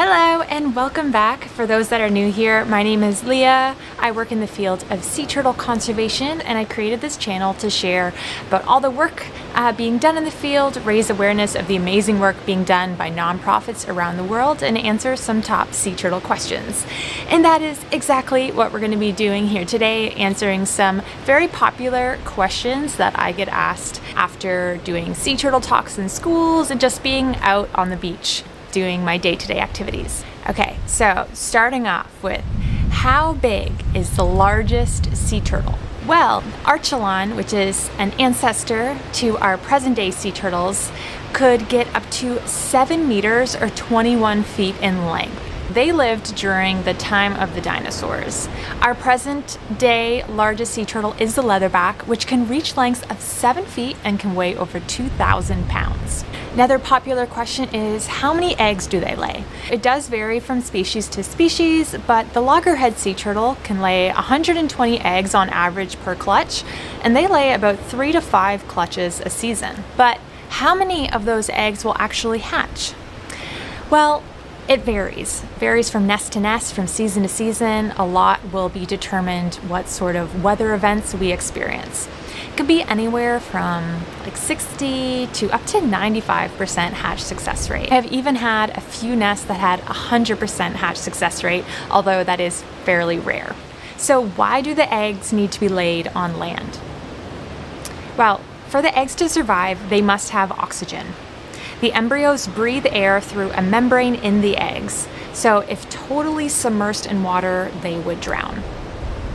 Hello and welcome back. For those that are new here, my name is Leah. I work in the field of sea turtle conservation, and I created this channel to share about all the work being done in the field, raise awareness of the amazing work being done by nonprofits around the world, and answer some top sea turtle questions. And that is exactly what we're going to be doing here today, answering some very popular questions that I get asked after doing sea turtle talks in schools and just being out on the beach doing my day-to-day activities. Okay, so starting off with, how big is the largest sea turtle? Well, Archelon, which is an ancestor to our present-day sea turtles, could get up to 7 meters or 21 feet in length. They lived during the time of the dinosaurs. Our present-day largest sea turtle is the leatherback, which can reach lengths of 7 feet and can weigh over 2,000 pounds. Another popular question is, how many eggs do they lay? It does vary from species to species, but the loggerhead sea turtle can lay 120 eggs on average per clutch, and they lay about 3 to 5 clutches a season. But how many of those eggs will actually hatch? Well, it varies from nest to nest, from season to season. A lot will be determined what sort of weather events we experience. It could be anywhere from like 60 to up to 95% hatch success rate. I've even had a few nests that had 100% hatch success rate, although that is fairly rare. So why do the eggs need to be laid on land? Well, for the eggs to survive, they must have oxygen. The embryos breathe air through a membrane in the eggs, so if totally submerged in water, they would drown.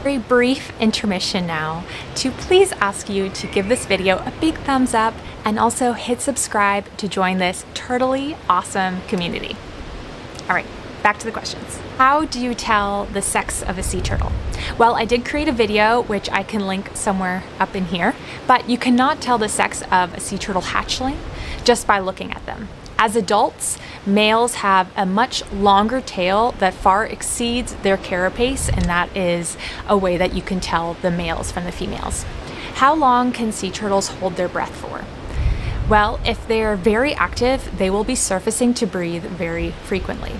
Very brief intermission now to please ask you to give this video a big thumbs up and also hit subscribe to join this turtly awesome community. All right, back to the questions. How do you tell the sex of a sea turtle? Well, I did create a video, which I can link somewhere up in here, but you cannot tell the sex of a sea turtle hatchling just by looking at them. As adults, males have a much longer tail that far exceeds their carapace, and that is a way that you can tell the males from the females. How long can sea turtles hold their breath for? Well, if they're very active, they will be surfacing to breathe very frequently.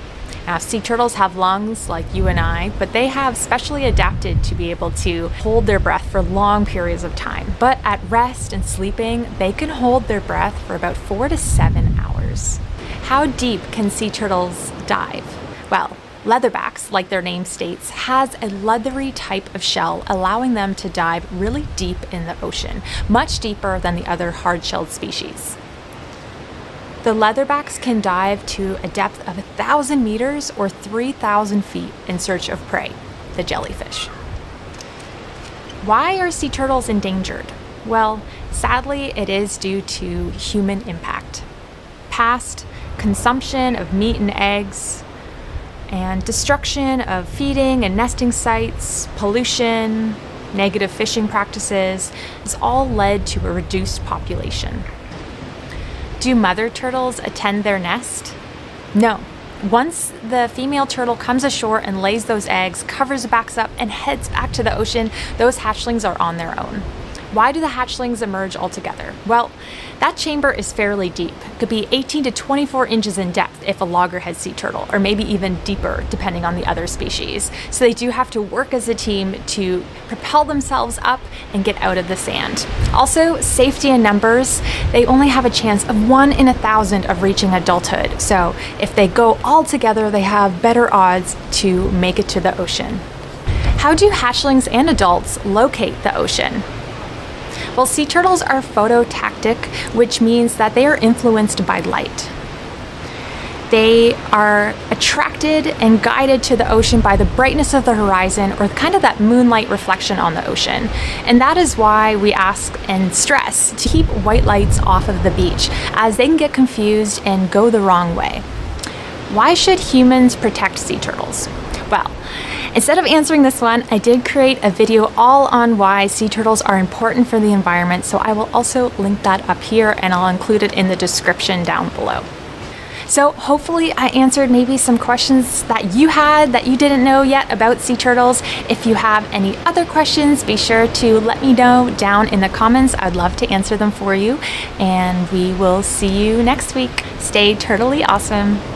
Now, sea turtles have lungs like you and I, but they have specially adapted to be able to hold their breath for long periods of time. But at rest and sleeping, they can hold their breath for about 4 to 7 hours. How deep can sea turtles dive? Well, leatherbacks, like their name states, has a leathery type of shell, allowing them to dive really deep in the ocean, much deeper than the other hard-shelled species. The leatherbacks can dive to a depth of 1,000 meters or 3,000 feet in search of prey, the jellyfish. Why are sea turtles endangered? Well, sadly, it is due to human impact. Past consumption of meat and eggs, and destruction of feeding and nesting sites, pollution, negative fishing practices, has all led to a reduced population. Do mother turtles attend their nest? No. Once the female turtle comes ashore and lays those eggs, covers, backs up, and heads back to the ocean, those hatchlings are on their own. Why do the hatchlings emerge altogether? Well, that chamber is fairly deep. It could be 18 to 24 inches in depth if a loggerhead sea turtle, or maybe even deeper depending on the other species. So they do have to work as a team to propel themselves up and get out of the sand. Also, safety in numbers. They only have a chance of 1 in 1,000 of reaching adulthood. So if they go all together, they have better odds to make it to the ocean. How do hatchlings and adults locate the ocean? Well, sea turtles are phototactic, which means that they are influenced by light. They are attracted and guided to the ocean by the brightness of the horizon, or kind of that moonlight reflection on the ocean. And that is why we ask and stress to keep white lights off of the beach, as they can get confused and go the wrong way. Why should humans protect sea turtles? Well, instead of answering this one, I did create a video all on why sea turtles are important for the environment, so I will also link that up here, and I'll include it in the description down below. So hopefully I answered maybe some questions that you had that you didn't know yet about sea turtles. If you have any other questions, be sure to let me know down in the comments. I'd love to answer them for you, and we will see you next week. Stay turtly awesome.